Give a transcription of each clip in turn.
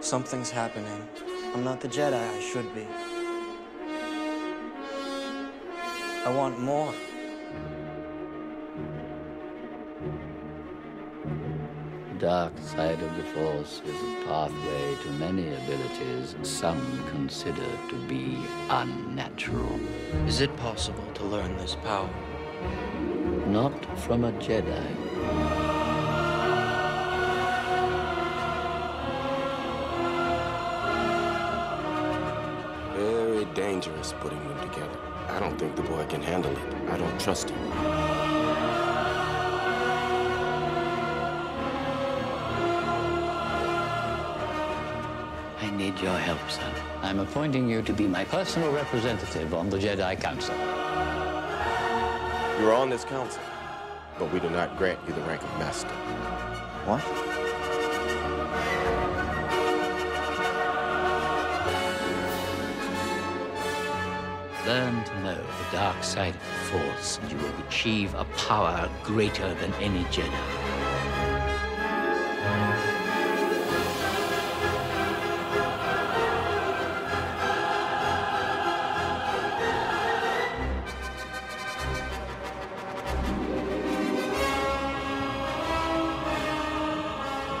Something's happening. I'm not the Jedi I should be. I want more. The dark side of the Force is a pathway to many abilities some consider to be unnatural. Is it possible to learn this power? Not from a Jedi. Very dangerous putting them together. I don't think the boy can handle it. I don't trust him. I need your help, son. I'm appointing you to be my personal representative on the Jedi Council. You're on this council, but we do not grant you the rank of master. What? Learn to know the dark side of the Force, and you will achieve a power greater than any Jedi.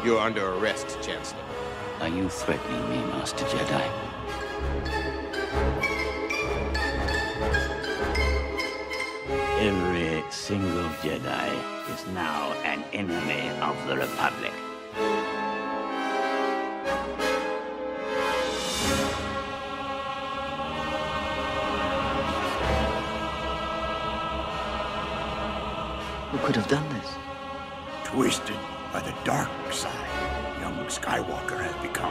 You're under arrest, Chancellor. Are you threatening me, Master Jedi? Every single Jedi is now an enemy of the Republic. Who could have done this? Twisted by the dark side, young Skywalker has become.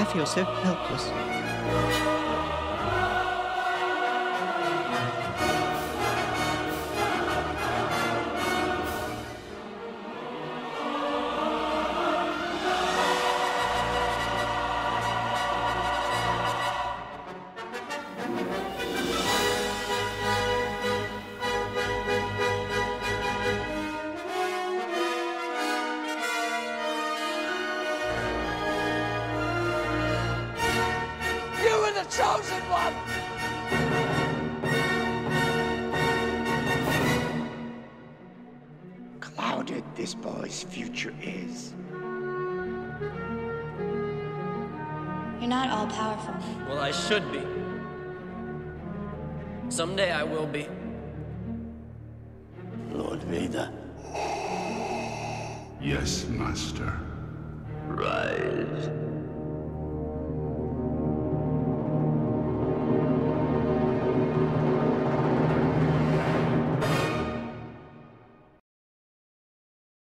I feel so helpless. Chosen one! Clouded this boy's future is. You're not all-powerful. Well, I should be. Someday I will be. Lord Vader. Yes, Master. Rise.